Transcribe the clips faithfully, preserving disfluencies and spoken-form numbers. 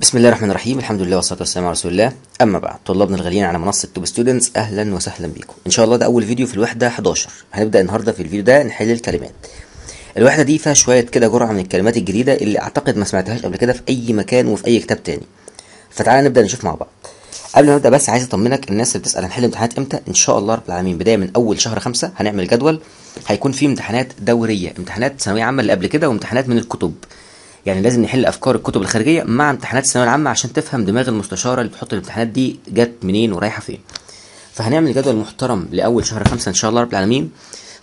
بسم الله الرحمن الرحيم، الحمد لله والصلاه والسلام على رسول الله. اما بعد، طلابنا الغاليين على منصه توب ستودنتس، اهلا وسهلا بيكم. ان شاء الله ده اول فيديو في الوحده احد عشر. هنبدا النهارده في الفيديو ده نحل الكلمات. الوحده دي فيها شويه كده جرعه من الكلمات الجديده اللي اعتقد ما سمعتهاش قبل كده في اي مكان وفي اي كتاب تاني، فتعالى نبدا نشوف مع بعض. قبل ما نبدا بس عايز اطمنك، الناس اللي بتسال هنحل امتحانات امتى، ان شاء الله رب العالمين بدايه من اول شهر خمسة هنعمل جدول، هيكون فيه امتحانات دوريه، امتحانات ثانويه عامه اللي قبل كده، وامتحانات من الكتب. يعني لازم نحل افكار الكتب الخارجيه مع امتحانات الثانويه العامه عشان تفهم دماغ المستشاره اللي بتحط الامتحانات دي جت منين ورايحه فين. فهنعمل جدول محترم لاول شهر خمسة ان شاء الله رب العالمين،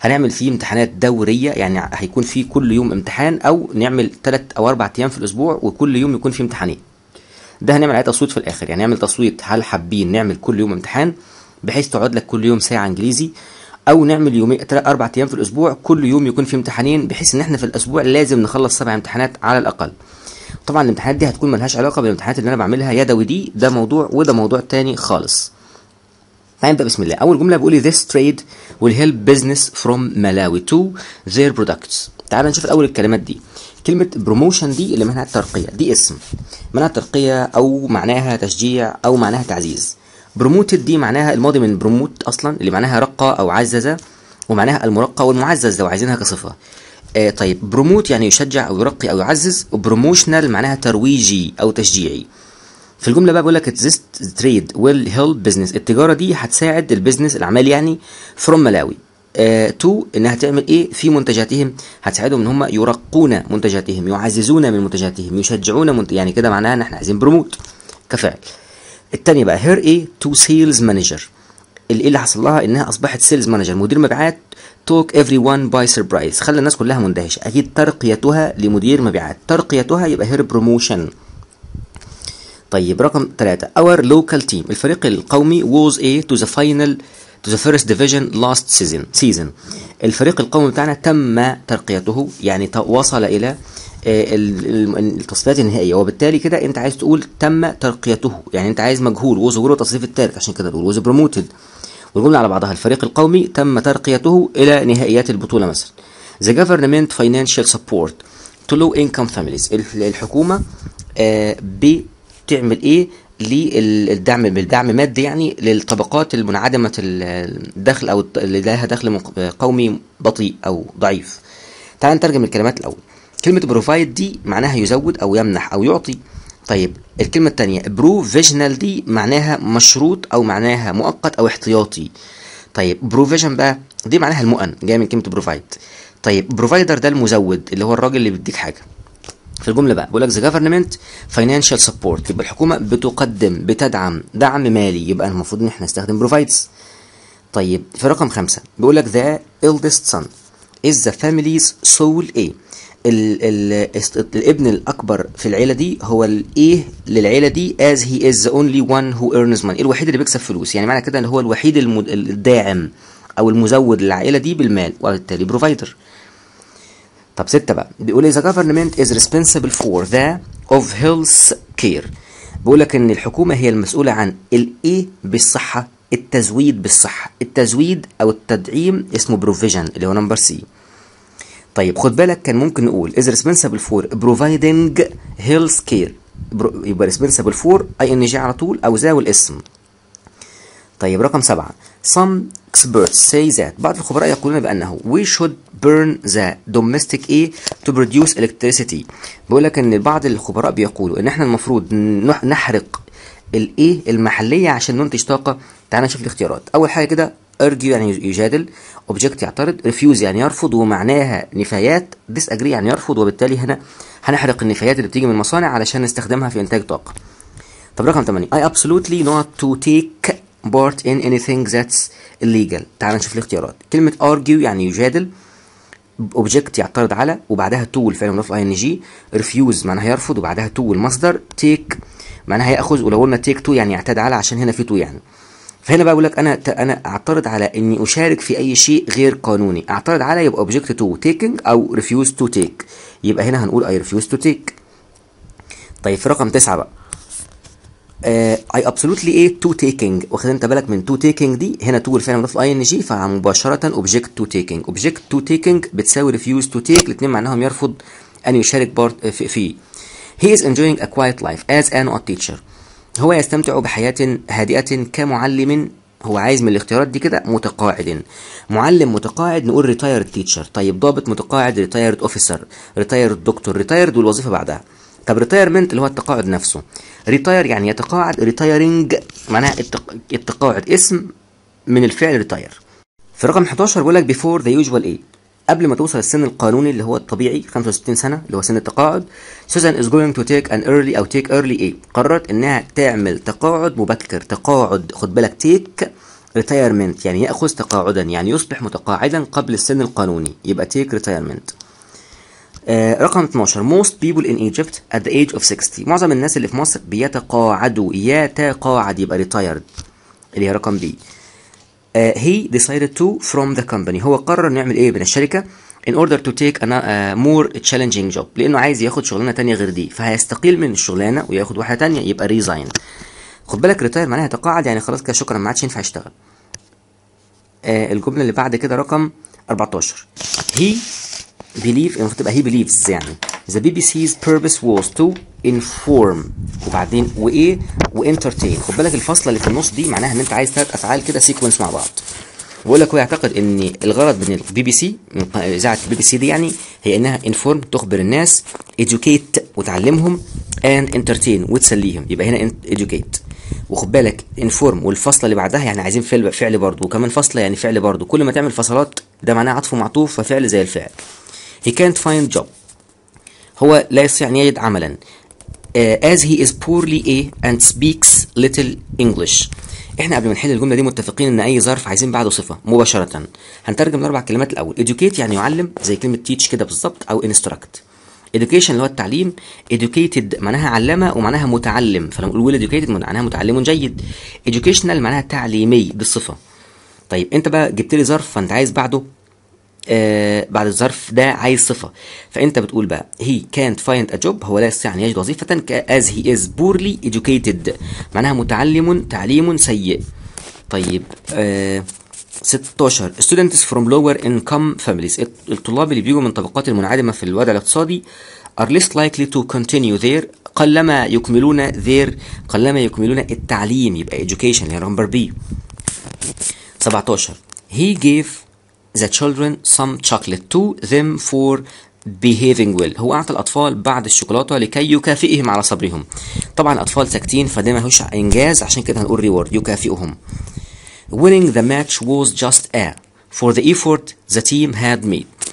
هنعمل فيه امتحانات دوريه، يعني هيكون فيه كل يوم امتحان، او نعمل ثلاث او اربع ايام في الاسبوع وكل يوم يكون فيه امتحانين. ده هنعمل عليه تصويت في الاخر، يعني نعمل تصويت هل حابين نعمل كل يوم امتحان بحيث تقعد لك كل يوم ساعه انجليزي، او نعمل يومين ثلاث اربع ايام في الاسبوع كل يوم يكون في امتحانين، بحيث ان احنا في الاسبوع لازم نخلص سبع امتحانات على الاقل. طبعا الامتحانات دي هتكون ملهاش علاقه بالامتحانات اللي انا بعملها يدوي دي، ده موضوع وده موضوع تاني خالص. هنبدا بسم الله. اول جمله بيقول لي this trade will help business from Malawi to their products. تعال نشوف الاول الكلمات دي. كلمه بروموشن دي اللي معناها الترقيه، دي اسم معناها ترقيه او معناها تشجيع او معناها تعزيز. بروموتد دي معناها الماضي من بروموت اصلا اللي معناها رقى او عزز، ومعناها المرقى والمعزز لو عايزينها كصفه. آه طيب، بروموت يعني يشجع او يرقي او يعزز، وبروموشنال معناها ترويجي او تشجيعي. في الجمله بقى بيقول لك this trade will help business، التجاره دي هتساعد البيزنس الاعمال يعني from ملاوي آه تو انها تعمل ايه في منتجاتهم، هتساعدهم ان هم يرقون منتجاتهم، يعززون من منتجاتهم، يشجعون منتج... يعني كده معناها ان احنا عايزين بروموت كفعل. التانية بقى هير ايه تو سيلز مانجر، ايه اللي حصل لها؟ انها اصبحت سيلز مانجر مدير مبيعات توك ايفري وان باي سربرايز، خلى الناس كلها مندهشه. اكيد ترقيتها لمدير مبيعات، ترقيتها يبقى هير بروموشن. طيب رقم ثلاثة اور لوكال تيم، الفريق القومي ووز ايه تو ذا فاينل تو ذا فيرست ديفيجن لاست سيزون سيزون، الفريق القومي بتاعنا تم ترقيته، يعني وصل الى التصفيات النهائيه، وبالتالي كده انت عايز تقول تم ترقيته، يعني انت عايز مجهول وظهوره التصنيف الثالث، عشان كده تقول وز بروموتد. والجمله على بعضها الفريق القومي تم ترقيته الى نهائيات البطوله مثلا. ذا جفرمنت فاينانشال سبورت تو لو انكم فاميليز، الحكومه بتعمل ايه للدعم، بالدعم مادي يعني للطبقات المنعدمه الدخل او اللي لها دخل قومي بطيء او ضعيف. تعال نترجم الكلمات الاول. كلمة بروفايد دي معناها يزود أو يمنح أو يعطي. طيب الكلمة التانية بروفيجنال دي معناها مشروط أو معناها مؤقت أو احتياطي. طيب بروفيجن بقى دي معناها المؤن، جاية من كلمة بروفايد. طيب بروفايدر ده المزود اللي هو الراجل اللي بيديك حاجة. في الجملة بقى بيقول لك ذا جفرمنت فاينانشال سبورت، يبقى الحكومة بتقدم بتدعم دعم مالي، يبقى المفروض إن إحنا نستخدم بروفايدز. طيب في رقم خمسة بيقول لك ذا إلدست سون إز ذا فاميليز سول إيه، ال ال الابن الاكبر في العيله دي هو الايه للعيله دي as he is the only one who earns money، الوحيد اللي بيكسب فلوس، يعني معنى كده ان هو الوحيد الداعم او المزود للعائله دي بالمال، وبالتالي بروفايدر. طب ستة بقى بيقول ايه the government is responsible for the of health care، بيقول لك ان الحكومه هي المسؤوله عن الايه بالصحه، التزويد بالصحه، التزويد او التدعيم اسمه بروفيجن اللي هو نمبر سي. طيب خد بالك كان ممكن نقول is responsible for providing health care، يبقى responsible for اي ان جي على طول او ذا والاسم. طيب رقم سبعة some experts say that، بعض الخبراء يقولون بانه we should burn the domestic air to produce electricity، بيقول لك ان بعض الخبراء بيقولوا ان احنا المفروض نحرق الايه المحليه عشان ننتج طاقه. تعال نشوف الاختيارات. اول حاجه كده argue يعني يجادل، object يعترض، refuse يعني يرفض ومعناها نفايات، disagree يعني يرفض، وبالتالي هنا هنحرق النفايات اللي بتيجي من المصانع علشان نستخدمها في انتاج طاقه. طب رقم ثمانية I absolutely not to take part in anything that's illegal. تعال نشوف الاختيارات. كلمه argue يعني يجادل، object يعترض على وبعدها to الفعل المضاف اي ان جي، refuse معناها يرفض وبعدها to المصدر، take معناها ياخذ، ولو قلنا take to يعني يعتاد على عشان هنا في to يعني. فهنا بقى بقول لك انا انا اعترض على اني اشارك في اي شيء غير قانوني، اعترض على يبقى اوبجكت تو تيكينج او ريفيوز تو تيك، يبقى هنا هنقول اي ريفيوز تو تيك. طيب في رقم تسعة بقى اي ابسولوتلي ايه تو تيكينج، واخد انت بالك من تو تيكينج دي، هنا تو الفعل مضاف اي ان جي فمباشره اوبجكت تو تيكينج، اوبجكت تو تيكينج بتساوي ريفيوز تو تيك، الاثنين معناهم يرفض ان يشارك بارت فيه. He is enjoying a quiet life as an art teacher. هو يستمتع بحياة هادئة كمعلم. هو عايز من الاختيارات دي كده متقاعد. معلم متقاعد نقول retired teacher. طيب ضابط متقاعد retired officer, retired doctor. retired والوظيفة بعدها. طب retirement اللي هو التقاعد نفسه. retire يعني يتقاعد, retiring معناها التقاعد, اسم من الفعل retire. في رقم إحدى عشر بيقول لك before the usual age, قبل ما توصل السن القانوني اللي هو الطبيعي خمسة وستين سنة اللي هو سن التقاعد. Susan is going to take an early أو take early age, قررت إنها تعمل تقاعد مبكر. تقاعد خد بالك take retirement يعني يأخذ تقاعدا, يعني يصبح متقاعدا قبل السن القانوني, يبقى take retirement. آه رقم اثنا عشر most people in Egypt at the age of sixty, معظم الناس اللي في مصر بيتقاعدوا, يتقاعد يبقى retired اللي هي رقم B. Uh, he decided to from the company, هو قرر نعمل ايه من الشركة in order to take a uh, more challenging job, لانه عايز ياخد شغلانة تانية غير دي, فهيستقيل من الشغلانة وياخد واحدة تانية يبقى resign. خد بالك retire معناها تقاعد, يعني خلاص كده شكرا ما عادش ينفع يشتغل. uh, الجملة اللي بعد كده رقم أربعة عشر he believe, انه تبقى he believes يعني the بي بي سي's purpose was to inform وبعدين وايه وانترتين. خد بالك الفاصله اللي في النص دي معناها ان انت عايز ثلاث افعال كده سيكونس مع بعض. بقول لك هو يعتقد ان الغرض من البي بي سي, من اذاعه البي بي سي دي يعني, هي انها انفورم تخبر الناس, educate وتعلمهم, and entertain وتسليهم, يبقى هنا educate. وخد بالك انفورم والفاصله اللي بعدها يعني عايزين فعل, فعل برضه, وكمان فاصله يعني فعل برضه. كل ما تعمل فصلات ده معناه عطف ومعطوف وفعل زي الفعل. he can't find job, هو لا يستطيع ان يجد عملا. as he is poorly a and speaks little English. احنا قبل ما نحل الجمله دي متفقين ان اي ظرف عايزين بعده صفه مباشره. هنترجم الاربع كلمات. الاول educate يعني يعلم زي كلمه teach كده بالظبط او instruct. education اللي هو التعليم, educated معناها علمه ومعناها متعلم, فلما نقول well educated معناها متعلم جيد. educational معناها تعليمي بالصفه. طيب انت بقى جبت لي ظرف فانت عايز بعده آه بعد الظرف ده عايز صفه, فانت بتقول بقى he can't find a job, هو لا يستطيع ان يجد وظيفه, as he is poorly educated معناها متعلم, تعليم سيء. طيب آه ستة عشر students from lower income families, الطلاب اللي بيجوا من طبقات المنعدمه في الوضع الاقتصادي are less likely to continue their, قلما يكملون their, قلما يكملون التعليم, يبقى education اللي هي نمبر بي. سبعة عشر he gave the children some chocolate to them for behaving well, هو أعطى الأطفال بعض الشوكولاتة لكي يكافئهم على صبرهم. طبعا الأطفال ساكتين فده ملهوش إنجاز, عشان كده هنقول ريورد يكافئهم. winning the match was just a for the effort the team had made,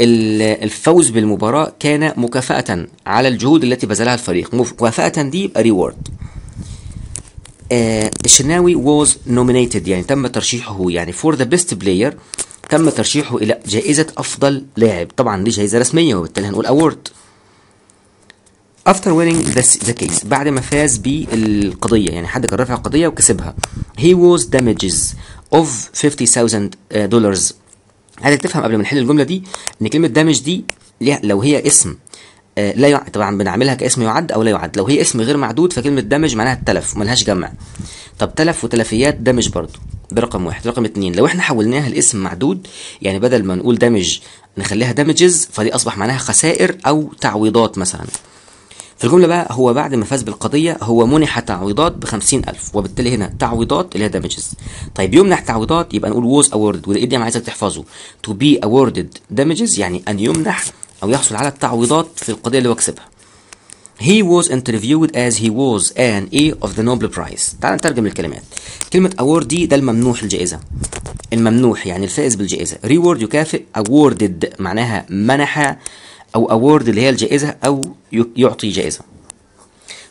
الفوز بالمباراة كان مكافأة على الجهود التي بذلها الفريق. مكافأة دي ريورد. الشناوي was nominated يعني تم ترشيحه, يعني for the best player تم ترشيحه الى جائزه افضل لاعب. طبعا دي جائزه رسميه وبالتالي هنقول award. after winning the case, بعد ما فاز بالقضيه يعني حد كان رافع قضيه وكسبها, he was damages of fifty thousand dollars. عايزك تفهم قبل ما نحل الجمله دي ان كلمه damage دي لو هي اسم لا يعد, طبعا بنعملها كاسم يعد او لا يعد. لو هي اسم غير معدود فكلمه damage معناها التلف وملهاش جمع. طب تلف وتلفيات damage برضو, ده رقم واحد. رقم اتنين لو احنا حولناها لاسم معدود, يعني بدل ما نقول دامج نخليها دامجز, فدي اصبح معناها خسائر او تعويضات مثلا. في الجمله بقى هو بعد ما فاز بالقضيه هو منح تعويضات ب خمسين ألف, وبالتالي هنا تعويضات اللي هي دامجز. طيب يمنح تعويضات يبقى نقول ووز اووردد, والايه دي انا عايزك تحفظه to be awarded damages يعني ان يمنح او يحصل على التعويضات في القضيه اللي هو كسبها. He was interviewed as he was an A of the Nobel Prize. تعال نترجم الكلمات. كلمة award دي ده الممنوح الجائزة. الممنوح يعني الفائز بالجائزة. reward يكافئ, awarded معناها منح أو award اللي هي الجائزة أو يعطي جائزة.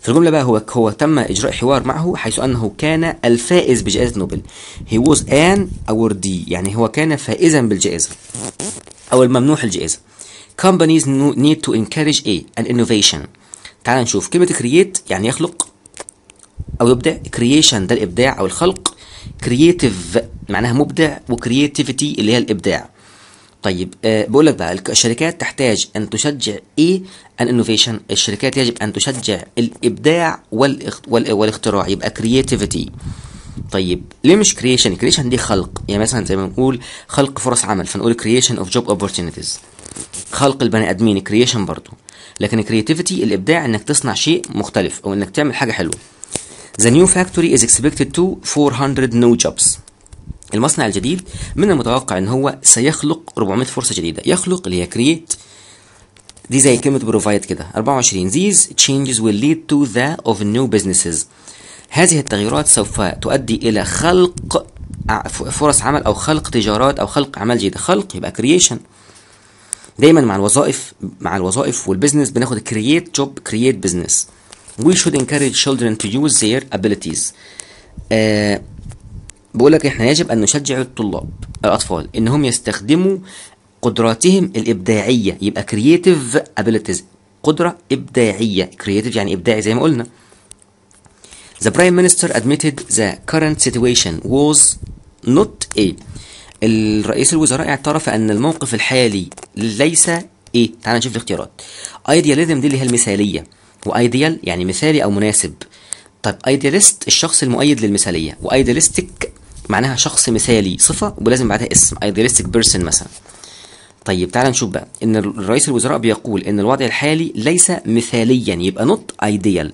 في الجملة بقى هو هو تم إجراء حوار معه حيث أنه كان الفائز بجائزة نوبل. He was an awardee يعني هو كان فائزا بالجائزة أو الممنوح الجائزة. Companies need to encourage A an innovation. تعال نشوف كلمة create يعني يخلق أو يبدع. creation ده الإبداع أو الخلق. creative معناها مبدع, وcreativity اللي هي الإبداع. طيب أه بقول لك بقى الشركات تحتاج أن تشجع إيه؟ an innovation. الشركات يجب أن تشجع الإبداع والاخت... والاختراع يبقى creativity. طيب ليه مش creation؟ creation دي خلق, يعني مثلا زي ما بنقول خلق فرص عمل فنقول creation of job opportunities. خلق البني آدمين creation برضو. لكن الكرياتيفيتي الابداع انك تصنع شيء مختلف او انك تعمل حاجه حلوه. The new factory is expected to four hundred new jobs. المصنع الجديد من المتوقع ان هو سيخلق أربعمائة فرصه جديده. يخلق اللي هي create دي زي كلمه بروفايد كده. أربعة وعشرين These changes will lead to the of new businesses. هذه التغيرات سوف تؤدي الى خلق فرص عمل او خلق تجارات او خلق اعمال جديده. خلق يبقى creation. دايما مع الوظائف مع الوظائف والبزنس بناخد create job create business. We should encourage children to use their abilities. آه بقول لك احنا يجب ان نشجع الطلاب الاطفال انهم يستخدموا قدراتهم الابداعيه. يبقى creative abilities قدره ابداعيه. creative يعني ابداعي زي ما قلنا. The prime minister admitted the current situation was not a. الرئيس الوزراء اعترف ان الموقف الحالي ليس ايه. تعال نشوف الاختيارات. ايدياليزم دي اللي هي المثاليه، وايديال يعني مثالي او مناسب. طيب ايدياليست الشخص المؤيد للمثاليه، وايدياليستيك معناها شخص مثالي صفه ولازم بعدها اسم، ايدياليستيك بيرسون مثلا. طيب تعال نشوف بقى ان الرئيس الوزراء بيقول ان الوضع الحالي ليس مثاليا، يبقى نوت ايديال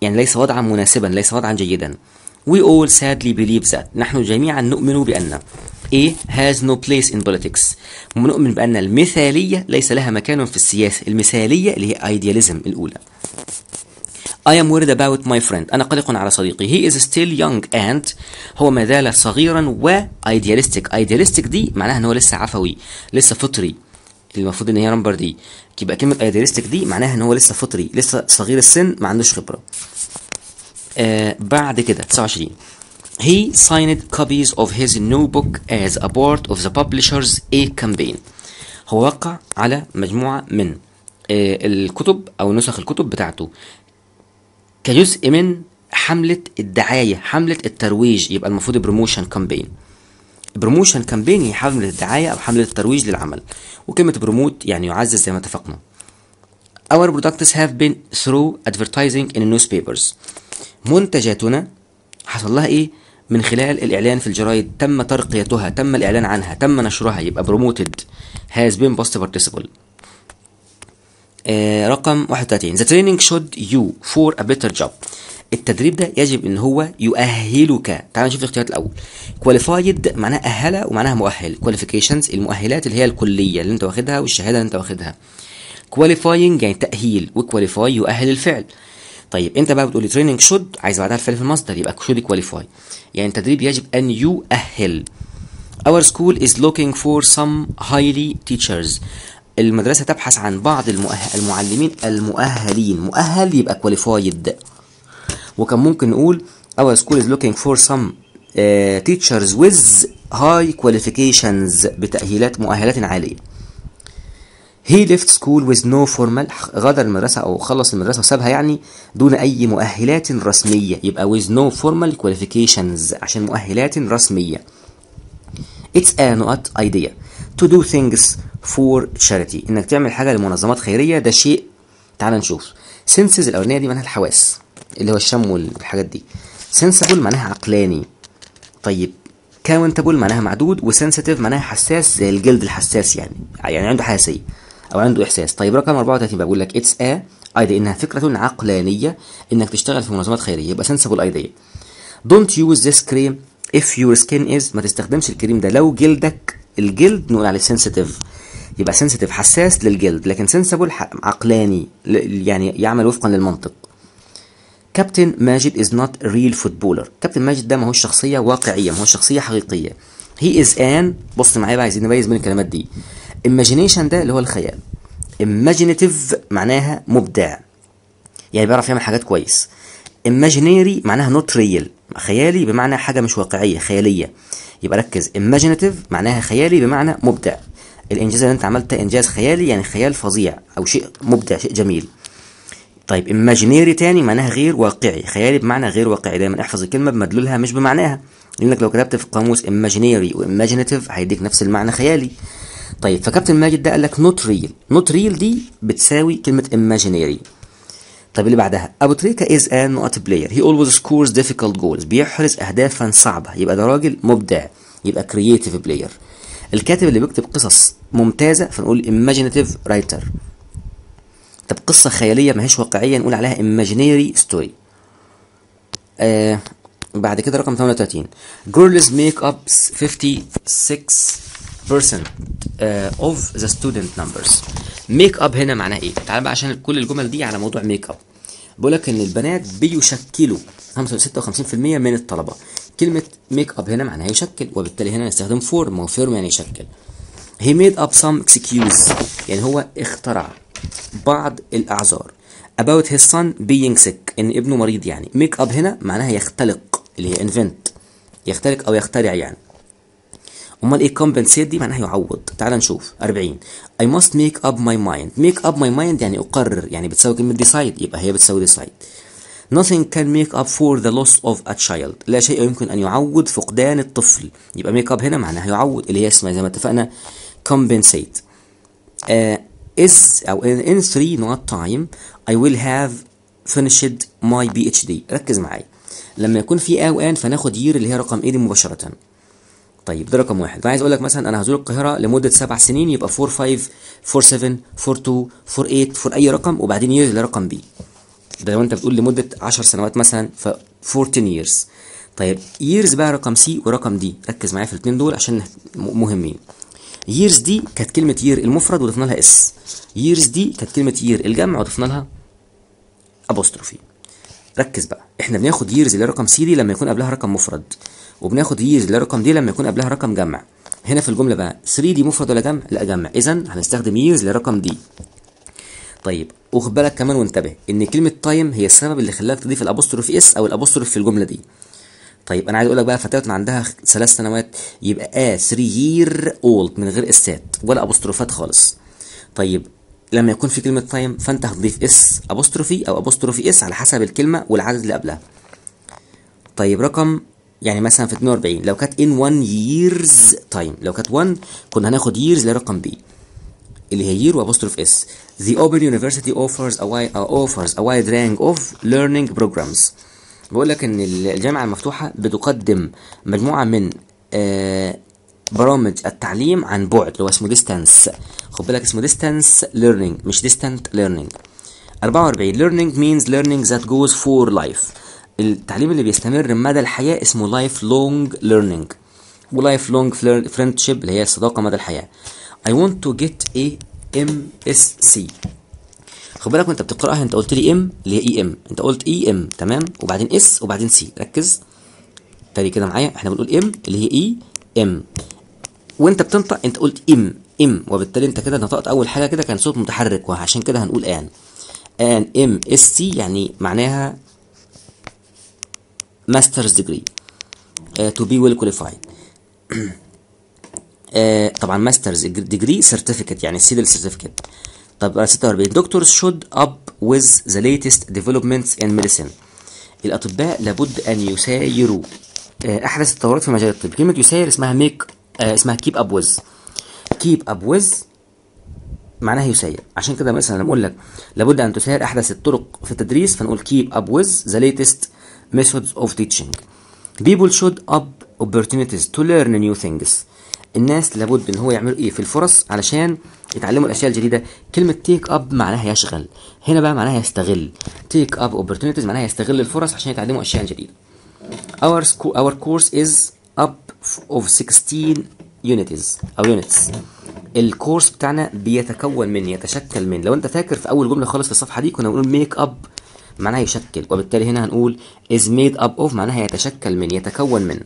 يعني ليس وضعا مناسبا، ليس وضعا جيدا. We all sadly believe that. نحن جميعا نؤمن بأن A has no place in politics. نؤمن بأن المثالية ليس لها مكان في السياسة. المثالية اللي هي idealism الأولى. I am worried about my friend. أنا قلق على صديقي. He is still young and هو ما زال صغيرا و idealistic. idealistic دي معناها أنه لسه عفوي، لسه فطري. المفروض أن هي نمبر دي. يبقى كلمة idealistic دي معناها أنه لسه فطري، لسه صغير السن، ما عندوش خبرة. آه بعد كده تسعة وعشرين He signed copies of his new book as a part of the publisher's A campaign. هو وقع على مجموعة من آه الكتب أو نسخ الكتب بتاعته كجزء من حملة الدعاية، حملة الترويج. يبقى المفروض بروموشن كامبين. بروموشن كامبين هي حملة الدعاية أو حملة الترويج للعمل، وكلمة بروموت يعني يعزز زي ما اتفقنا. Our products have been through advertising in newspapers. منتجاتنا حصل لها ايه؟ من خلال الاعلان في الجرايد، تم ترقيتها، تم الاعلان عنها، تم نشرها. يبقى بروموتد has been past participle. آه رقم واحد وثلاثين The training should you for a better job. التدريب ده يجب ان هو يؤهلك. تعال نشوف الاختيارات الاول. qualified معناها اهله ومعناها مؤهل. qualifications المؤهلات اللي هي الكليه اللي انت واخدها والشهاده اللي انت واخدها. qualifying يعني تاهيل، وqualify يؤهل الفعل. طيب انت بقى بتقولي تريننج شود، عايز بعدها الفعل في المصدر، يبقى شود كواليفاي يعني التدريب يجب ان يؤهل. اور سكول از لوكينج فور سم هايلي تيتشرز. المدرسه تبحث عن بعض المؤهل المعلمين المؤهلين. مؤهل يبقى كواليفايد. وكان ممكن نقول اور سكول از لوكينج فور سم تيتشرز ويز هاي كواليفيكيشنز بتاهيلات مؤهلات عاليه. He left school with no formal. غادر المدرسة أو خلص المدرسة وسابها يعني دون أي مؤهلات رسمية. يبقى with no formal qualifications عشان مؤهلات رسمية. It's a not idea. To do things for charity. إنك تعمل حاجة لمنظمات خيرية ده شيء. تعال نشوف. Senses الأولانية دي معناها الحواس اللي هو الشم والحاجات دي. Sensible معناها عقلاني. طيب Countable معناها معدود، وsensitive معناها حساس زي الجلد الحساس يعني يعني عنده حساسية او عنده احساس. طيب رقم أربعة وثلاثين بقول لك اتس ا ايديا انها فكره عقلانيه انك تشتغل في منظمات خيريه، يبقى سنسبل ايديا. دونت يوز ذس كريم اف يور سكين از. ما تستخدمش الكريم ده لو جلدك. الجلد نقول عليه سنسيتيف، يبقى سنسيتيف حساس للجلد، لكن سنسبل عقلاني يعني يعمل وفقا للمنطق. كابتن ماجد از نوت ريل فوتبولر. كابتن ماجد ده ما هوش شخصيه واقعيه، ما هوش شخصيه حقيقيه. هي از ان. بص معايا بقى، عايزين نميز بين الكلمات دي. imagination ده اللي هو الخيال. imaginative معناها مبدع يعني بيعرف يعمل حاجات كويس. imaginary معناها not real، خيالي بمعنى حاجه مش واقعيه، خياليه. يبقى ركز، imaginative معناها خيالي بمعنى مبدع. الانجاز اللي انت عملته انجاز خيالي يعني خيال فظيع او شيء مبدع، شيء جميل. طيب imaginary تاني معناها غير واقعي، خيالي بمعنى غير واقعي. دايما احفظ الكلمه بمدلولها مش بمعناها، لانك لو كتبت في القاموس imaginary وimaginative هيديك نفس المعنى، خيالي. طيب فكابتن ماجد ده قال لك نوت ريل. نوت ريل دي بتساوي كلمه imaginary. طيب اللي بعدها ابو تريكه از ان نوت بلاير. هي اولويز سكورز ديفيكولت جولز. بيحرز اهدافا صعبه، يبقى ده راجل مبدع، يبقى كرييتيف بلاير. الكاتب اللي بيكتب قصص ممتازه فنقول imaginative writer. طب قصة خيالية ماهيش واقعية نقول عليها imaginary story. آه بعد كده رقم ثمانية وثلاثين girls make up fifty-six percent of the student numbers. make up هنا معناها ايه؟ تعال بقى عشان كل الجمل دي على موضوع make up. بقولك ان البنات بيشكلوا خمسة وستة وخمسين بالمية من الطلبة. كلمة make up هنا معناها يشكل، وبالتالي هنا نستخدم form form يعني يشكل. he made up some excuse يعني هو اخترع بعض الاعذار. about his son being sick ان ابنه مريض. يعني make up هنا معناها يختلق اللي هي invent، يختلق او يخترع يعني. امال ايه compensate دي؟ معناها يعوض. تعال نشوف أربعين I must make up my mind. make up my mind يعني اقرر، يعني بتساوي كلمه decide يبقى هي بتساوي decide. nothing can make up for the loss of a child. لا شيء يمكن ان يعوض فقدان الطفل، يبقى make up هنا معناها يعوض اللي هي اسمها زي ما اتفقنا compensate. آه is او in three not time I will have finished my PhD. ركز معايا لما يكون في او ان فناخد year اللي هي رقم ايه دي مباشره. طيب ده رقم واحد. عايز اقول لك مثلا انا هزور القاهره لمده سبع سنين يبقى أربعة خمسة أربعة سبعة أربعة اثنين أربعة ثمانية اي رقم وبعدين years اللي رقم بي. ده لو انت بتقول لمده عشر سنوات مثلا ف fourteen years. طيب years بقى رقم سي ورقم دي، ركز معايا في الاثنين دول عشان مهمين. years دي كانت كلمه year المفرد وضفنا لها اس. years دي كانت كلمه year الجمع وضفنا لها ابوستروفي. ركز بقى احنا بناخد years اللي رقم سي دي لما يكون قبلها رقم مفرد، وبناخد years اللي رقم دي لما يكون قبلها رقم جمع. هنا في الجمله بقى ثلاثة دي مفرد ولا جمع؟ لا جمع، اذا هنستخدم years لرقم دي. طيب واخد بالك كمان وانتبه ان كلمه تايم هي السبب اللي خلاك تضيف الابوستروف اس او الابوستروف في الجمله دي. طيب انا عايز اقول لك بقى فتاه عندها ثلاث سنوات يبقى اه three year old من غير اسات ولا ابوستروفات خالص. طيب لما يكون في كلمه تايم فانت هتضيف اس ابوستروفي او ابوستروفي اس على حسب الكلمه والعدد اللي قبلها. طيب رقم يعني مثلا في اثنين وأربعين لو كانت in one years time، لو كانت one كنا هناخد years لرقم بي اللي هي year وابوستروف اس. The Open University offers a wide offers a wide range of learning programs. بقول لك ان الجامعه المفتوحه بتقدم مجموعه من آه برامج التعليم عن بعد اللي هو اسمه distance. خد بالك اسمه distance learning مش distant learning. أربعة وأربعين learning means learning that goes for life. التعليم اللي بيستمر مدى الحياه اسمه life long learning و life long friendship اللي هي الصداقه مدى الحياه. I want to get a M S C. خد بالك وانت بتقراها انت قلت لي M اللي هي E M، انت قلت E M تمام وبعدين S وبعدين C. ركز تاني كده معايا، احنا بنقول M اللي هي E M وانت بتنطق انت قلت M M وبالتالي انت كده نطقت اول حاجه كده كان صوت متحرك وعشان كده هنقول آن آن M S C يعني معناها ماسترز ديجري تو بي ويل كواليفايد. آه طبعا ماسترز ديجري سيرتيفيكت يعني السي ده السيرتيفيكت. طب ستة وأربعين دكتورز شود اب ويز ذا ليتست ديفلوبمنتس ان ميديسين. الاطباء لابد ان يسايروا آه احدث التطورات في مجال الطب. كلمه يساير اسمها ميك آه اسمها كيب اب ويز. كيب اب ويز معناها يساير، عشان كده مثلا لما اقول لك لابد ان تساير احدث الطرق في التدريس فنقول كيب اب ويز ذا ليتست methods of teaching. people should up opportunities to learn new things. الناس لابد ان هو يعملوا ايه في الفرص علشان يتعلموا الاشياء الجديده. كلمه take up معناها يشغل، هنا بقى معناها يستغل. take up opportunities معناها يستغل الفرص عشان يتعلموا اشياء جديده. our our course is up of sixteen units او units. الكورس بتاعنا بيتكون من يتشكل من، لو انت فاكر في اول جمله خالص في الصفحه دي كنا بنقول make up معناها يشكل وبالتالي هنا هنقول is made up of معناها يتشكل من يتكون من.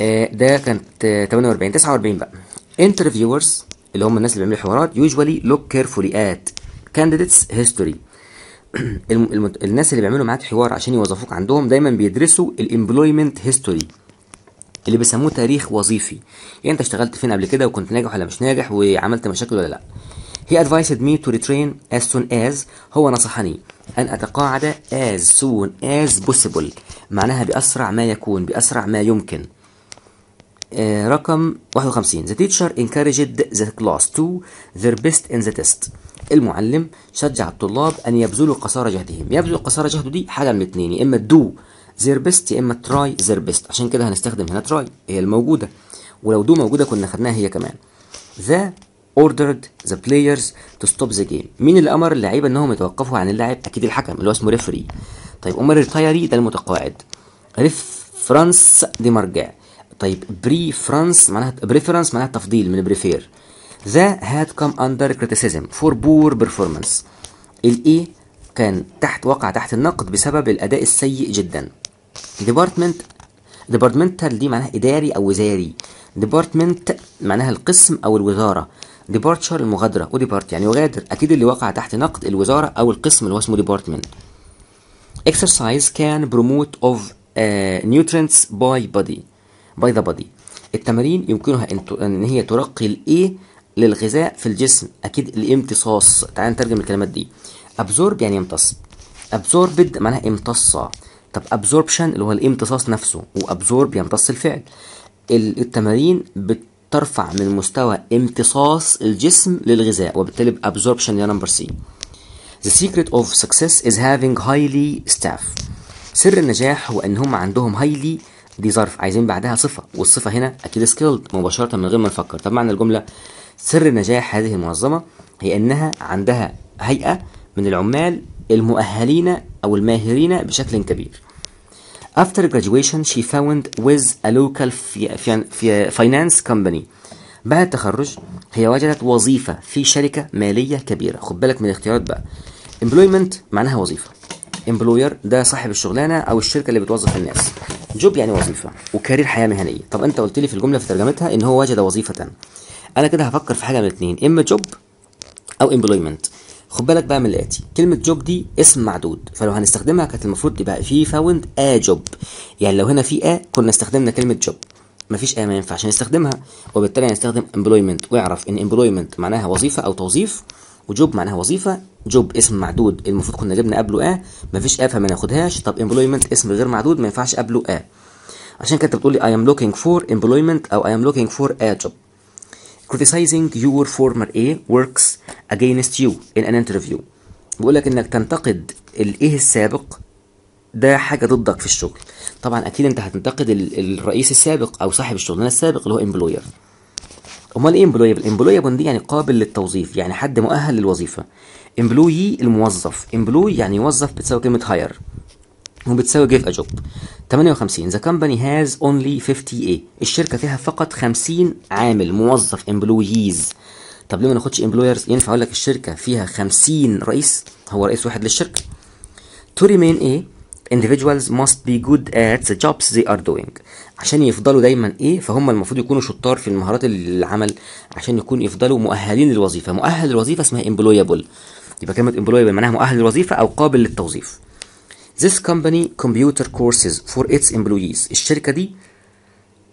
آه ده كانت آه ثمانية وأربعين. تسعة وأربعين بقى interviewers اللي هم الناس اللي بيعملوا حوارات usually look carefully at candidates history. الناس اللي بيعملوا معاك حوار عشان يوظفوك عندهم دايما بيدرسوا الامبلويمنت history اللي بيسموه تاريخ وظيفي، يعني انت اشتغلت فين قبل كده وكنت ناجح ولا مش ناجح وعملت مشاكل ولا لا. He advised me to retrain as soon as. هو نصحني أن أتقاعد as soon as possible معناها بأسرع ما يكون بأسرع ما يمكن. آه رقم واحد وخمسين The teacher encouraged the class to their best in the test. المعلم شجع الطلاب أن يبذلوا قصارى جهدهم. يبذلوا قصارى جهده دي حاجة من اتنين، يا إما do their best يا إما try their best، عشان كده هنستخدم هنا try هي الموجودة ولو do موجودة كنا خدناها هي كمان. The ordered the players to stop the game. مين اللي امر اللعيبه انهم يتوقفوا عن اللعب؟ اكيد الحكم اللي هو اسمه ريفري. طيب امال الريتايري ده المتقاعد. ريفرنس دي مرجع. طيب بريفرنس معناها بريفرنس معناها تفضيل من بريفير. ذا هاد كم اندر كريتيسيزم فور بور بيرفورمانس. الايه كان تحت وقع تحت النقد بسبب الاداء السيء جدا. ديبارتمنت ديبارتمنتال دي معناها اداري او وزاري. ديبارتمنت معناها القسم او الوزاره. ديبارتشر المغادره وديبارت يعني يغادر، اكيد اللي وقع تحت نقد الوزاره او القسم اللي هو اسمه ديبارتمنت. اكسرسايز كان بروموت اوف نيوترينتس باي بودي باي ذا بودي. التمارين يمكنها ان هي ترقي الايه للغذاء في الجسم، اكيد الامتصاص. تعال نترجم الكلمات دي. ابزورب يعني يمتص، ابزوربد معناها امتصه. طب ابزوربشن اللي هو الامتصاص نفسه، وابزورب يمتص الفعل. التمارين بترفع من مستوى امتصاص الجسم للغذاء، وبالتالي ابزوربشن يا نمبر سي. The secret of success is having highly staff. سر النجاح هو ان هم عندهم highly، دي ظرف عايزين بعدها صفه، والصفه هنا اكيد skilled مباشره من غير ما نفكر. طب معنى الجمله سر نجاح هذه المنظمه هي انها عندها هيئه من العمال المؤهلين او الماهرين بشكل كبير. After graduation she found with a local finance company. بعد التخرج هي وجدت وظيفة في شركة مالية كبيرة. خد بالك من الاختيارات بقى. employment معناها وظيفة. employer ده صاحب الشغلانة أو الشركة اللي بتوظف الناس. job يعني وظيفة، وكارير حياة مهنية. طب أنت قلت لي في الجملة في ترجمتها إن هو وجد وظيفة. أنا كده هفكر في حاجة من الاثنين، إما job أو employment. خد بالك بقى من الآتي، كلمة جوب دي اسم معدود، فلو هنستخدمها كانت المفروض تبقى في فاوند آ جوب، يعني لو هنا في آ كنا استخدمنا كلمة جوب، مفيش آ ما ينفعش نستخدمها، وبالتالي هنستخدم امبلويمنت، واعرف إن امبلويمنت معناها وظيفة أو توظيف، وجوب معناها وظيفة، جوب اسم معدود المفروض كنا جبنا قبله آ، مفيش آ فما ناخدهاش. طب امبلويمنت اسم غير معدود ما ينفعش قبله آ، عشان كده أنت بتقول لي I am looking for employment أو I am looking for a job. Criticizing your former A works against you in an interview. بيقول لك انك تنتقد الايه السابق ده حاجه ضدك في الشغل. طبعا اكيد انت هتنتقد الرئيس السابق او صاحب الشغلانه السابق اللي هو امبلوير. امال ايه امبلويبل؟ امبلويبل دي يعني قابل للتوظيف، يعني حد مؤهل للوظيفه. امبلوي الموظف، امبلوي يعني يوظف بتساوي كلمه هاير وبتساوي جيف اجوب. ثمانية وخمسين ذا كمباني هاز اونلي خمسين ايه. الشركه فيها فقط خمسين عامل موظف امبلويز. طب ليه ما ناخدش امبلويرز؟ ينفع اقول لك الشركه فيها خمسين رئيس، هو رئيس واحد للشركه. تو ريمين ايه individuals must be good at the jobs they are doing. عشان يفضلوا دايما ايه، فهم المفروض يكونوا شطار في المهارات العمل عشان يكون يفضلوا مؤهلين للوظيفه. مؤهل للوظيفه اسمها امبلويبل، يبقى كلمه امبلويبل معناها مؤهل للوظيفه او قابل للتوظيف. This company computer courses for its employees. الشركة دي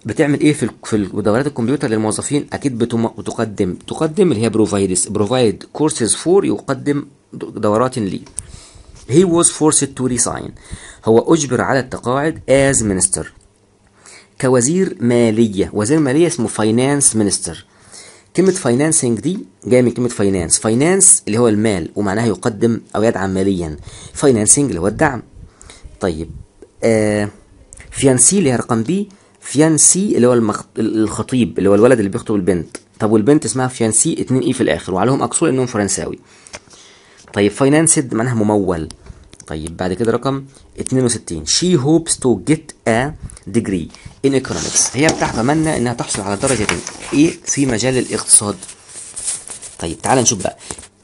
بتعمل ايه في في دورات الكمبيوتر للموظفين؟ اكيد بتقدم تقدم اللي هي provides provide courses for، يقدم دورات ليه. He was forced to resign. هو اجبر على التقاعد as minister. كوزير مالية، وزير مالية اسمه finance minister. كلمة financing دي جاية من كلمة finance، finance اللي هو المال ومعناها يقدم أو يدعم ماليا، financing اللي هو الدعم. طيب آه فيانسي اللي هي رقم بي، فيانسي اللي هو المخ... الخطيب اللي هو الولد اللي بيخطب البنت. طب والبنت اسمها فيانسي اتنين اي في الاخر، وعليهم اقصوا انهم فرنساوي. طيب فاينانسد معناها ممول. طيب بعد كده رقم اتنين وستين شي هوبس تو جيت ا ديجري ان ايكونومكس. هي بتتمنى انها تحصل على درجه ايه في مجال الاقتصاد. طيب تعال نشوف بقى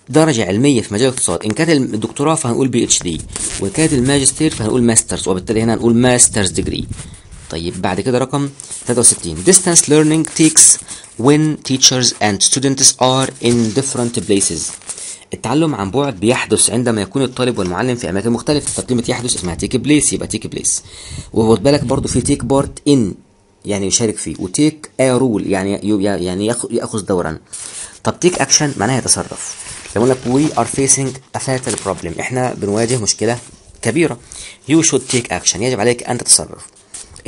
درجة علمية في مجال الاقتصاد. إن كانت الدكتوراه فهنقول بي اتش دي، وإن كانت الماجستير فهنقول ماسترز، وبالتالي هنا هنقول ماسترز ديجري. طيب بعد كده رقم ثلاثة وستين distance learning takes when teachers and students are in different places. التعلم عن بعد بيحدث عندما يكون الطالب والمعلم في أماكن مختلفة. فكلمة يحدث اسمها تيك بليس، يبقى تيك بليس. وخد بالك برضه في تيك بارت إن يعني يشارك فيه، وتيك آ رول يعني يعني يأخذ دورا. طب تيك أكشن معناها يتصرف. لو قلنا we are facing a fatal problem، احنا بنواجه مشكلة كبيرة. You should take action، يجب عليك أن تتصرف.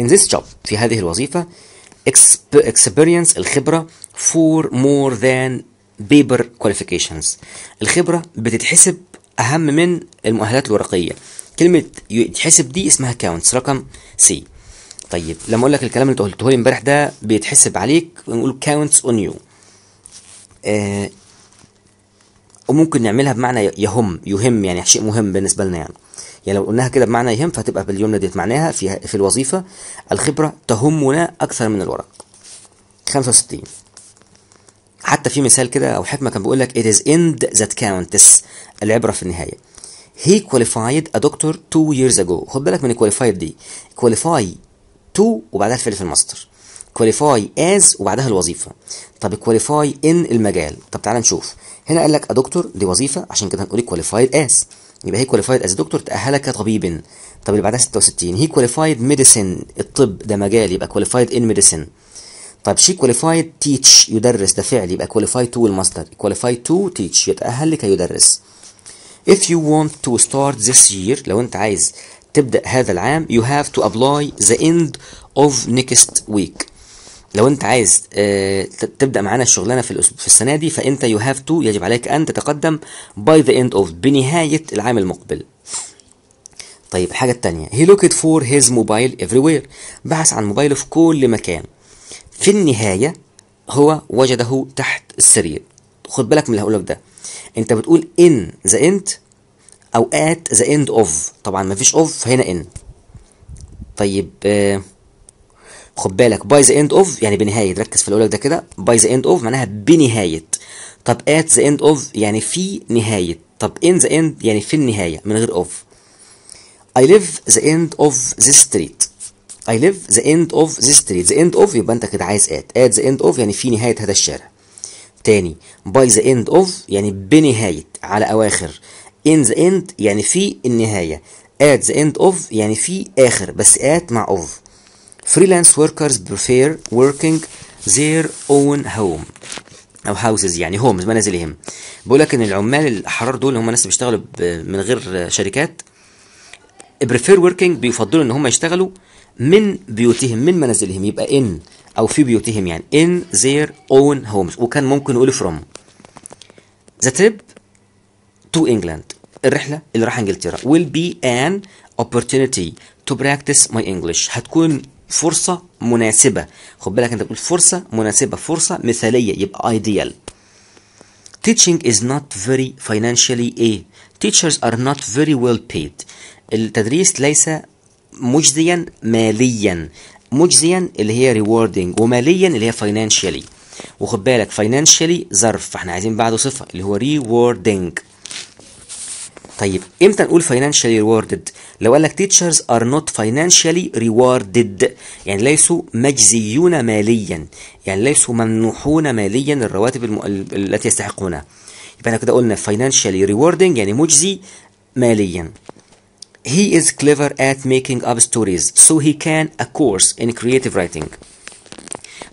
In this job، في هذه الوظيفة، experience الخبرة for more than paper qualifications. الخبرة بتتحسب أهم من المؤهلات الورقية. كلمة يتحسب دي اسمها counts رقم C. طيب لما أقول لك الكلام اللي قلته لي امبارح ده بيتحسب عليك، نقول counts on you. آه وممكن نعملها بمعنى يهم يهم يعني شيء مهم بالنسبه لنا يعني. يعني لو قلناها كده بمعنى يهم فهتبقى باليمنى ديت معناها في في الوظيفه الخبره تهمنا اكثر من الورق. خمسة وستين حتى في مثال كده او حكمه كان بيقول لك it is end that counts العبره في النهايه. he qualified a doctor two years ago. خد بالك من qualified دي qualify to وبعدها الفعل في الماستر qualify as وبعدها الوظيفه. طب qualify in المجال. طب تعال نشوف هنا قال لك دكتور دي وظيفه عشان كده هنقول qualified as يبقى هي qualified as دكتور تأهلك كطبيب. طب اللي بعدها ستة وستين هي qualified medicine الطب ده مجال يبقى qualified in medicine. طب she qualified teach يدرس ده فعل يبقى qualified to الماستر qualified to teach يتأهل لكي يدرس. if you want to start this year لو انت عايز تبدأ هذا العام you have to apply the end of next week. لو انت عايز تبدا معانا الشغلانه في في السنه دي فانت يو هاف تو يجب عليك ان تتقدم باي ذا اند اوف بنهايه العام المقبل. طيب الحاجه الثانيه هي لوكيت فور هيز موبايل افري وير بحث عن موبايله في كل مكان في النهايه هو وجده تحت السرير. خد بالك من اللي هقوله لك ده انت بتقول ان ذا اند او ات ذا اند اوف طبعا مفيش اوف هنا ان. طيب آه خد بالك باي ذا اند اوف يعني بنهايه ركز في اللي اقول لك ده كده باي ذا اند اوف معناها بنهايه. طب ات ذا اند اوف يعني في نهايه. طب ان ذا اند يعني في النهايه من غير اوف. I live the end of this street. I live the end of this street. the end of يبقى انت كده عايز ات ات ذا اند اوف يعني في نهايه هذا الشارع. تاني باي ذا اند اوف يعني بنهايه على اواخر. ان ذا اند يعني في النهايه. ات ذا اند اوف يعني في اخر بس ات مع اوف. freelance workers prefer working their own home أو houses يعني homes منازلهم. بيقول لك إن العمال الأحرار دول اللي هم ناس بيشتغلوا من غير شركات prefer working بيفضلوا إن هم يشتغلوا من بيوتهم من منازلهم يبقى in أو في بيوتهم يعني in their own homes وكان ممكن نقول from. the trip to England الرحلة اللي راح إنجلترا will be an opportunity to practice my English هتكون فرصة مناسبة. خد بالك انت بتقول فرصة مناسبة فرصة مثالية يبقى ideal. teaching is not very financially a teachers are not very well paid التدريس ليس مجزيا ماليا. مجزيا اللي هي rewarding وماليا اللي هي financially. وخد بالك financially ظرف فاحنا عايزين بعده صفة اللي هو rewarding. طيب امتى نقول financially rewarded؟ لو قال لك teachers are not financially rewarded يعني ليسوا مجزيون ماليا يعني ليسوا ممنوحون ماليا الرواتب الم... التي يستحقونها. يبقى احنا كده قلنا financially rewarding يعني مجزي ماليا. he is clever at making up stories so he can a course in creative writing.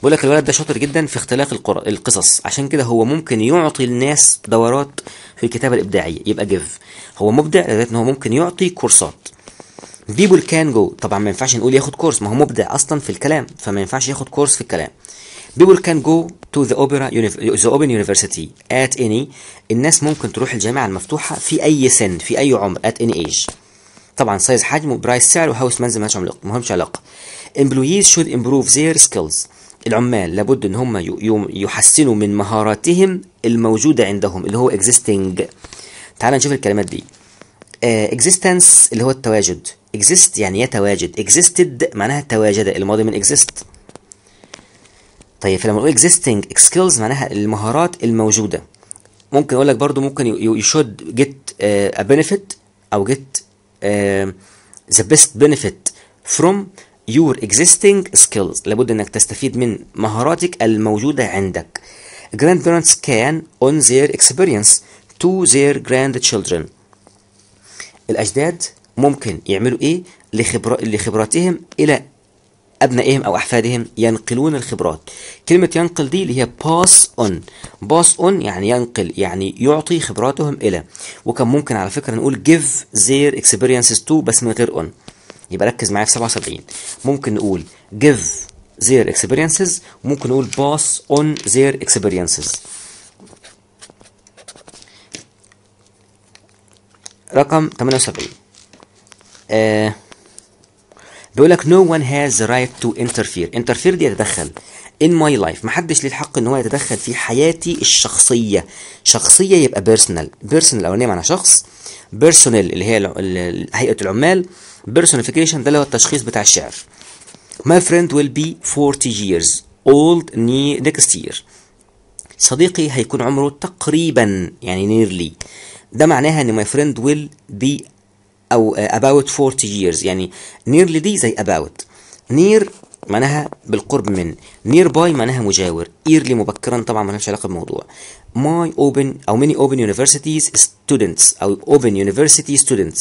بقول لك الولد ده شاطر جدا في اختلاق القر... القصص عشان كده هو ممكن يعطي الناس دورات في الكتابه الابداعيه يبقى جيف. هو مبدع لدرجه ان هو ممكن يعطي كورسات. people can go طبعا ما ينفعش نقول ياخد كورس ما هو مبدع اصلا في الكلام فما ينفعش ياخد كورس في الكلام. people can go to the opera the open university at any الناس ممكن تروح الجامعه المفتوحه في اي سن في اي عمر at any age. طبعا سايز حجمه برايس سعره وهاوس منزل مالهاش علاقه مالهمش علاقه. employees should improve their skills العمال لابد ان هم يحسنوا من مهاراتهم الموجوده عندهم اللي هو existing. تعال نشوف الكلمات دي. uh, existence اللي هو التواجد exist يعني يتواجد existed معناها تواجد الماضي من exist. طيب فلما نقول existing skills معناها المهارات الموجوده. ممكن اقول لك برضو ممكن you should get uh, a benefit او get uh, the best benefit from your existing skills لابد انك تستفيد من مهاراتك الموجوده عندك. grandparents can on their experience to their grandchildren الاجداد ممكن يعملوا ايه لخبر... لخبراتهم الى ابنائهم او احفادهم ينقلون الخبرات. كلمه ينقل دي اللي هي pass on pass on يعني ينقل يعني يعطي خبراتهم الى. وكان ممكن على فكره نقول give their experiences to بس من غير on. يبقى ركز معايا في سبعة وسبعين ممكن نقول give their experiences وممكن نقول pass on their experiences. رقم ثمانية وسبعين آه بيقول لك no one has the right to interfere. interfere دي يتدخل in my life. محدش ليه الحق ان هو يتدخل في حياتي الشخصيه. شخصيه يبقى بيرسونال، بيرسونال الاولانيه معناها شخص، بيرسونال اللي هي هيئه العمال، بيرسونيفيكيشن ده اللي هو التشخيص بتاع الشعر. My friend will be forty years old next year. صديقي هيكون عمره تقريبا يعني nearly، ده معناها ان my friend will be او about forty years، يعني nearly دي زي about. near معناها بالقرب من، nearby معناها مجاور، early مبكرا طبعا مالهاش علاقه بالموضوع. my open او many open universities students او open university students،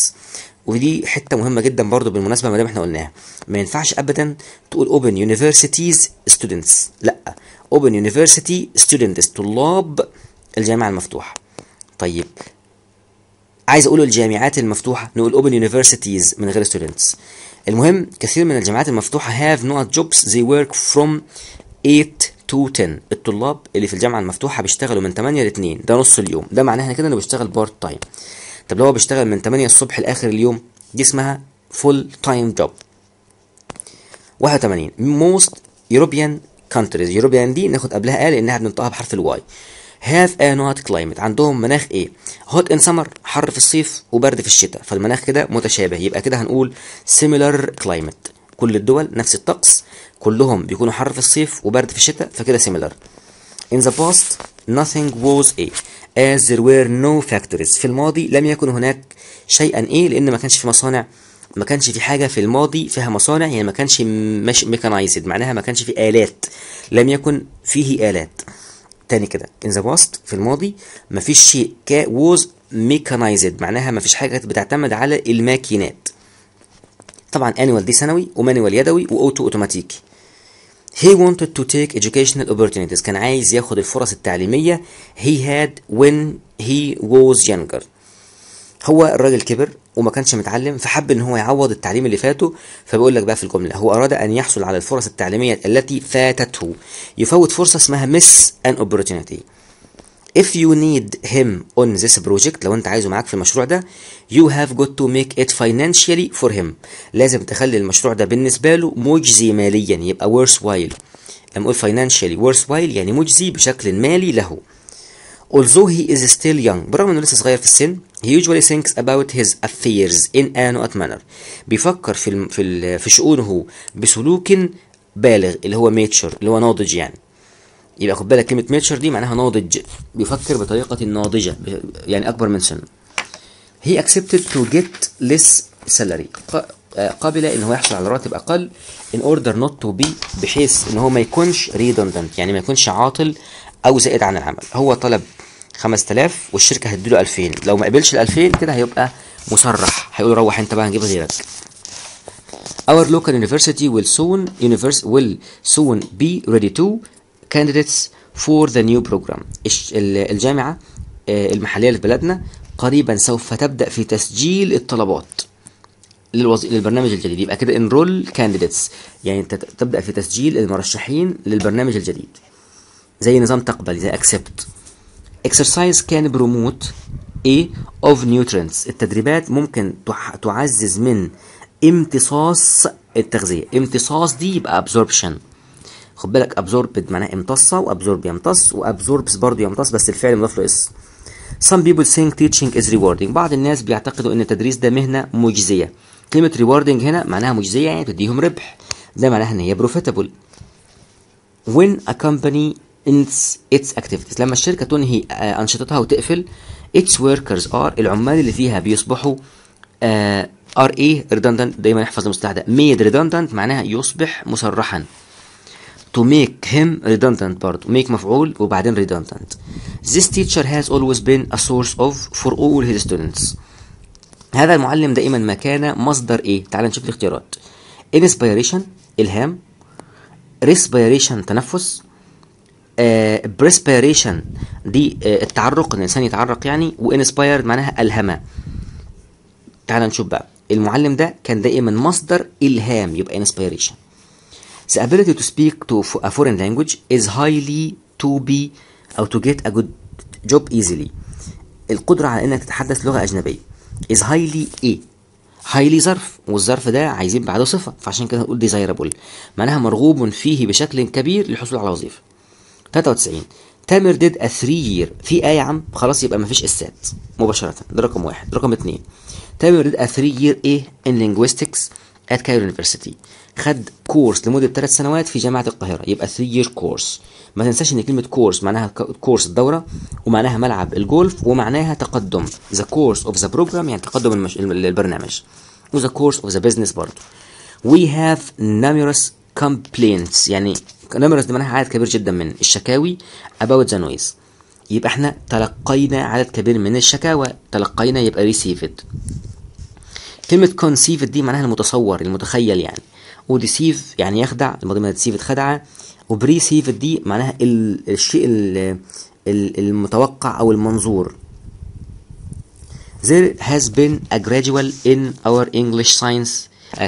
ودي حته مهمه جدا برضو بالمناسبه ما دام احنا قلناها، ما ينفعش ابدا تقول open universities students، لا open university students طلاب الجامعه المفتوحه. طيب عايز اقول الجامعات المفتوحه، نقول open universities من غير students. المهم كثير من الجامعات المفتوحه have not jobs they work from eight to ten. الطلاب اللي في الجامعه المفتوحه بيشتغلوا من تمانية لاتنين، ده نص اليوم، ده معناها كده انه بيشتغل بارت تايم. طب لو هو بيشتغل من تمانية الصبح لاخر اليوم، دي اسمها فول تايم جوب. واحد وتمانين most European countries، European دي ناخد قبلها آه لانها بننطقها بحرف الواي. have a not climate، عندهم مناخ ايه؟ hot in summer، حر في الصيف وبرد في الشتاء، فالمناخ كده متشابه، يبقى كده هنقول similar climate. كل الدول نفس الطقس، كلهم بيكونوا حر في الصيف وبرد في الشتاء، فكده similar. in the past nothing was a as there were no factories، في الماضي لم يكن هناك شيئا ايه لان ما كانش في مصانع، ما كانش في حاجه في الماضي فيها مصانع، يعني ما كانش ميكانايزد معناها ما كانش في آلات، لم يكن فيه آلات. تاني كده in the past في الماضي، ما فيش شيء ك was mechanized معناها ما فيش حاجه بتعتمد على الماكينات. طبعا annual دي سنوي، ومانوال يدوي، واوتو اوتوماتيكي. He wanted to take educational opportunities، كان عايز ياخد الفرص التعليمية he had when he was younger. هو الراجل كبر وما كانش متعلم، فحب ان هو يعوض التعليم اللي فاته، فبيقول لك بقى في الجملة هو أراد أن يحصل على الفرص التعليمية التي فاتته. يفوت فرصة اسمها miss an opportunity. If you need him on this project، لو انت عايزه معاك في المشروع ده، you have got to make it financially for him، لازم تخلي المشروع ده بالنسبة له مجزي ماليا، يبقى worthwhile. لما اقول financially worthwhile يعني مجزي بشكل مالي له. Although he is still young، برغم انه لسه صغير في السن، he usually thinks about his affairs in an odd manner، بيفكر في في في شؤونه بسلوك بالغ اللي هو mature اللي هو ناضج يعني. يبقى خد بالك كلمة ماتشر دي معناها ناضج، بيفكر بطريقة ناضجة يعني أكبر من سنه. He accepted to get less salary، قبل إن هو يحصل على راتب أقل in order not to be، بحيث إن هو ما يكونش redundant يعني ما يكونش عاطل أو زائد عن العمل. هو طلب خمسة آلاف والشركة هتديله ألفين، لو ما قبلش ال ألفين كده هيبقى مسرح، هيقول روح أنت بقى هنجيب غيرك. Our local university will soon university will soon be ready to candidates for the new program. الجامعة المحلية في بلدنا قريبا سوف تبدأ في تسجيل الطلبات للوز... للبرنامج الجديد، يبقى كده enroll candidates يعني تبدأ في تسجيل المرشحين للبرنامج الجديد، زي نظام تقبل زي accept. exercise can promote a of new trends، التدريبات ممكن تعزز من امتصاص التغذية. امتصاص دي يبقى absorption، خد بالك absorbed معناها امتصة، وابزورب يمتص، وابزوربس برضه يمتص بس الفعل مضاف له اس. Some people think teaching is rewarding، بعض الناس بيعتقدوا ان التدريس ده مهنة مجزية. كلمة rewarding هنا معناها مجزية يعني بتديهم ربح، ده معناها ان هي profitable. When a company ends its activities، لما الشركة تنهي أنشطتها وتقفل، its workers are العمال اللي فيها بيصبحوا uh, are ايه redundant، دايما نحفظ المصطلح ده made redundant معناها يصبح مسرحا. to make him redundant برضه make مفعول وبعدين redundant. this teacher has always been a source of for all his students، هذا المعلم دائما ما كان مصدر ايه؟ تعال نشوف الاختيارات. inspiration الهام، respiration تنفس، آه perspiration دي آه التعرق ان الانسان يتعرق يعني، وinspired معناها الهمه. تعال نشوف بقى المعلم ده كان دائما مصدر الهام، يبقى inspiration. The ability to speak to a foreign language is highly to be أو to get a good job easily، القدرة على إنك تتحدث لغة أجنبية is highly إيه هايلي ظرف، والظرف ده عايزين بعده صفه، فعشان كده هنقول ديزايرابل معناها مرغوب فيه بشكل كبير للحصول على وظيفه. تلاتة وتسعين تامر ديد ا ثري يير، في ايه يا عم؟ خلاص يبقى مفيش اسات مباشره، ده رقم واحد. رقم اتنين تامر ديد ا ثري يير ايه ان لينجويستكس ات كايرو يونيفرسيتي، خد كورس لمده ثلاث سنوات في جامعه القاهره، يبقى ثري يير كورس. ما تنساش ان كلمه كورس معناها كورس الدوره، ومعناها ملعب الجولف، ومعناها تقدم ذا كورس اوف ذا بروجرام يعني تقدم المش... البرنامج، وذا كورس اوف ذا بزنس برضه. وي هاف نيميرس كومبلينتس، يعني نيميرس دي معناها عدد كبير جدا من الشكاوي about the noise، يبقى احنا تلقينا عدد كبير من الشكاوى، تلقينا يبقى ريسيفد. كلمه كونسيفد دي معناها المتصور المتخيل يعني، وديسيف يعني يخدع، الماضي من ديسيفد خدعه، وبريسيفد دي معناها الشيء المتوقع او المنظور. There has been a gradual in our English science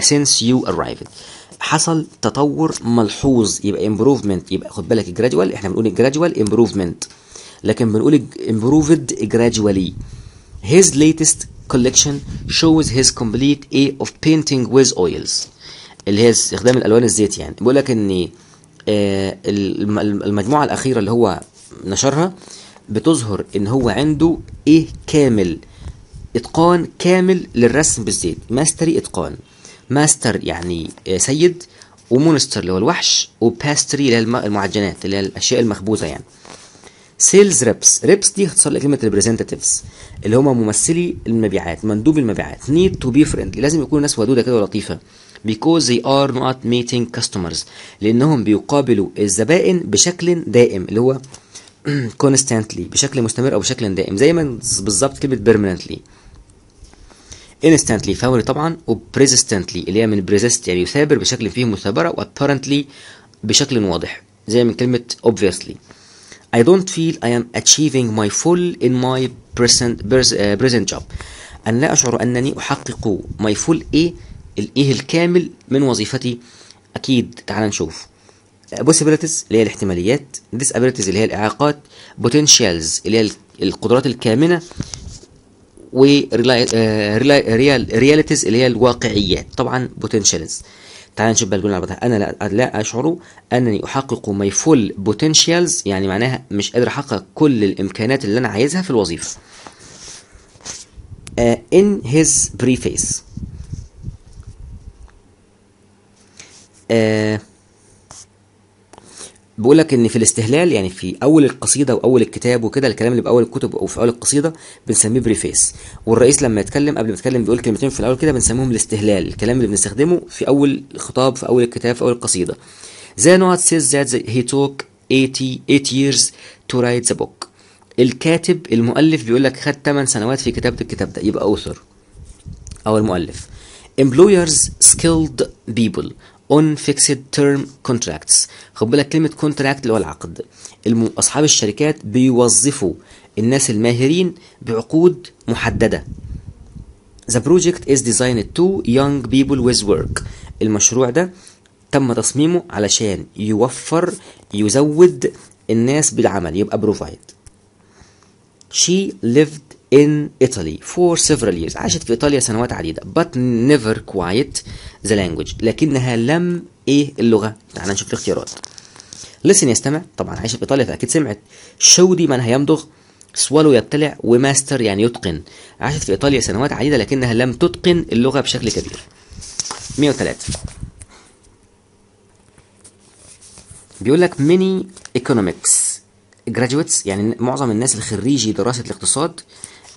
since you arrived. حصل تطور ملحوظ يبقى improvement، يبقى خد بالك gradual احنا بنقول gradual improvement، لكن بنقول improved gradually. His latest collection shows his complete A of painting with oils، اللي هي استخدام الالوان الزيت يعني. بيقول لك ان آه المجموعه الاخيره اللي هو نشرها بتظهر ان هو عنده ايه كامل، اتقان كامل للرسم بالزيت، ماستري اتقان، ماستر يعني آه سيد، ومونستر اللي هو الوحش، وباستري اللي هي المعجنات اللي هي الاشياء المخبوزه يعني. سيلز ريبس، ريبس دي اختصار لكلمه ريبريزنتاتيفز اللي هم ممثلي المبيعات، مندوب المبيعات. نيد تو بي فريندلي، لازم يكونوا ناس ودوده كده ولطيفه. because they are not meeting customers، لأنهم بيقابلوا الزبائن بشكل دائم اللي هو constantly بشكل مستمر أو بشكل دائم، زي ما بالظبط كلمة permanently. instantly فوري طبعا، و persistently اللي هي من persist يعني يثابر بشكل فيه مثابرة، و apparently بشكل واضح زي من كلمة obviously. I don't feel I am achieving my full in my present present job، أن لا أشعر أنني أحقق my full إيه الايه الكامل من وظيفتي. اكيد تعال نشوف possibilities اللي هي الاحتماليات، disabilities اللي هي الاعاقات، potentials اللي هي القدرات الكامنه، و realities اللي هي الواقعيات. طبعا potentials تعال نشوف بقى نقول انا لا, لا اشعر انني احقق my full potentials، يعني معناها مش قادر احقق كل الامكانات اللي انا عايزها في الوظيفه. uh, in his preface آه بقول لك ان في الاستهلال يعني في اول القصيده واول الكتاب وكده، الكلام اللي باول الكتب او في اول القصيده بنسميه بريفيس، والرئيس لما يتكلم قبل ما يتكلم بيقول كلمتين في الاول كده بنسميهم الاستهلال، الكلام اللي بنستخدمه في اول الخطاب في اول الكتاب في اول القصيده. The note says that he took eighty-eight years to write the book. الكاتب المؤلف بيقول لك خد تمن سنوات في كتابه الكتاب ده، يبقى author او المؤلف. Employers skilled people on fixed term contracts، خد بالك كلمة contract اللي هو العقد، أصحاب الشركات بيوظفوا الناس الماهرين بعقود محددة. The project is designed to young people with work، المشروع ده تم تصميمه علشان يوفر يزود الناس بالعمل، يبقى provide. She lived in Italy for several years، عاشت في إيطاليا سنوات عديدة، but never quite the language، لكنها لم إيه اللغة. تعالى نشوف الاختيارات. listen يستمع، طبعا عايشة في إيطاليا فأكيد سمعت. show دي معناها يمضغ، swallow يبتلع، وماستر يعني يتقن، عاشت في إيطاليا سنوات عديدة لكنها لم تتقن اللغة بشكل كبير. مية وتلاتة بيقول لك many economics graduates يعني معظم الناس الخريجي دراسة الاقتصاد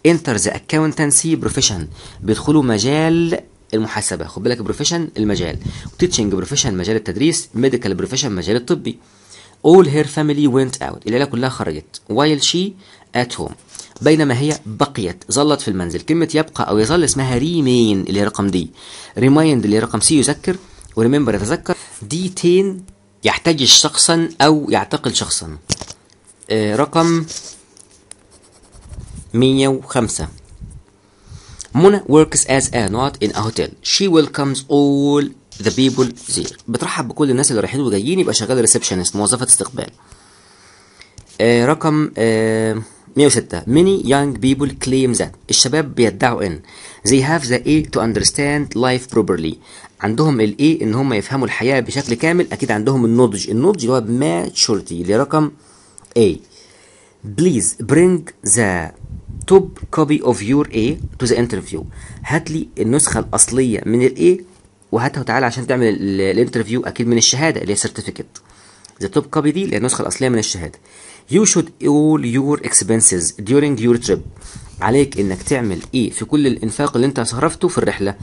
enter the accountancy profession، بيدخلوا مجال المحاسبه، خد بالك بروفيشن المجال، وتيتشنج بروفيشن مجال التدريس، ميديكال بروفيشن مجال الطبي. all her family went out، العيله كلها خرجت. while she at home، بينما هي بقيت ظلت في المنزل. كلمه يبقى او يظل اسمها ريمين اللي هي رقم دي، ريمايند اللي هي رقم سي يذكر، وريمبر يتذكر. ديتين يحتاج شخصا او يعتقل شخصا. آه رقم مية وخمسة منى works as a not in a hotel. she welcomes all the people there، بترحب بكل الناس اللي رايحين وجايين، يبقى شغاله ريسبشنست موظفه استقبال. آه رقم آه مية وستة Many young people claim that الشباب بيدعوا ان they have the A to understand life properly. عندهم ال A ان هم يفهموا الحياة بشكل كامل. اكيد عندهم النضج النضج اللي هو maturity اللي رقم A. Please bring the top copy of your A to the interview. هات لي النسخة الأصلية من ال A وهاتها تعالى عشان تعمل الانترفيو اكيد من الشهادة اللي هي certificate. The top copy دي اللي هي النسخة الأصلية من الشهادة. You should all your expenses during your trip. عليك انك تعمل ايه في كل الانفاق اللي انت صرفته في الرحله.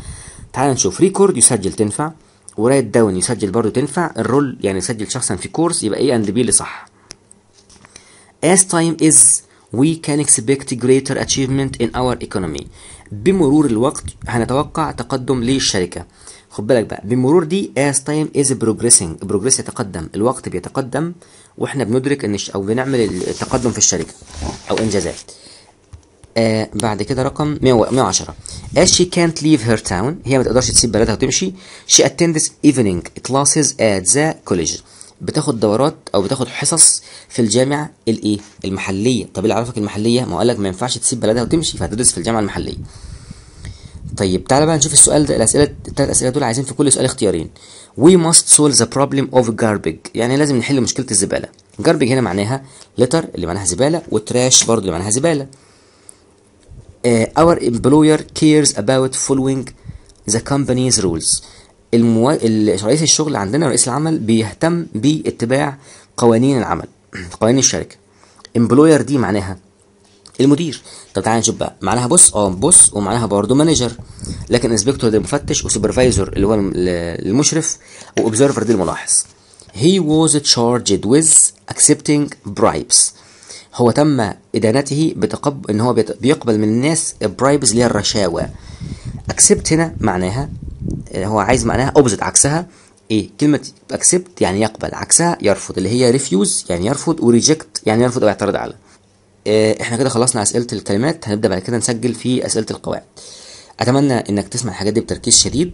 تعال نشوف. ريكورد يسجل تنفع، ورايت داون يسجل برضو تنفع، الرول يعني يسجل شخصا في كورس يبقى ايه اند بي اللي صح. As time is we can expect greater achievement in our economy. بمرور الوقت هنتوقع تقدم للشركه. خد بالك بقى بمرور دي as time is progressing، progress يتقدم، الوقت بيتقدم واحنا بندرك ان او بنعمل التقدم في الشركه او انجازات. آه بعد كده رقم مية وعشرة as she can't leave her town، هي ما تقدرش تسيب بلدها وتمشي. she attends evening classes at the college، بتاخد دورات او بتاخد حصص في الجامعه الايه المحليه. طب اللي عرفك المحليه ما قالك ما ينفعش تسيب بلدها وتمشي فهتدرس في الجامعه المحليه. طيب تعالى بقى نشوف السؤال ده. الاسئله الثلاث اسئله دول عايزين في كل سؤال اختيارين. we must solve the problem of garbage، يعني لازم نحل مشكله الزباله. garbage هنا معناها لتر اللي معناها زباله، وتراش برضو اللي معناها زباله. our employer cares about following the company's rules. المو... رئيس الشغل عندنا رئيس العمل بيهتم باتباع قوانين العمل قوانين الشركه. employer دي معناها المدير. طب تعالى نشوف بقى معناها بوس اه بوس ومعناها برضه مانجر، لكن انسبكتور ده المفتش، وسوبرفايزر اللي هو المشرف، واوبزرفر دي الملاحظ. he was charged with accepting bribes، هو تم ادانته بتقبل ان هو بيقبل من الناس برايبز اللي هي الرشاوى. accept هنا معناها هو عايز معناها اوبزيت عكسها ايه كلمه accept يعني يقبل، عكسها يرفض اللي هي refuse يعني يرفض، وريجكت يعني يرفض او يعترض على. احنا كده خلصنا اسئله الكلمات، هنبدا بعد كده نسجل في اسئله القواعد. اتمنى انك تسمع الحاجات دي بتركيز شديد.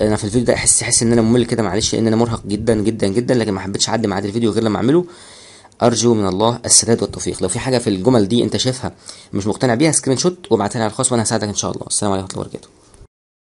انا في الفيديو ده احس احس ان انا ممل كده معلش لان انا مرهق جدا جدا جدا، لكن ما حبيتش اعدي معاد الفيديو غير لما اعمله. ارجو من الله السداد والتوفيق. لو في حاجه في الجمل دي انت شايفها مش مقتنع بيها سكرين شوت وابعتها لي على الخاص وانا هساعدك ان شاء الله. السلام عليكم ورحمه الله وبركاته.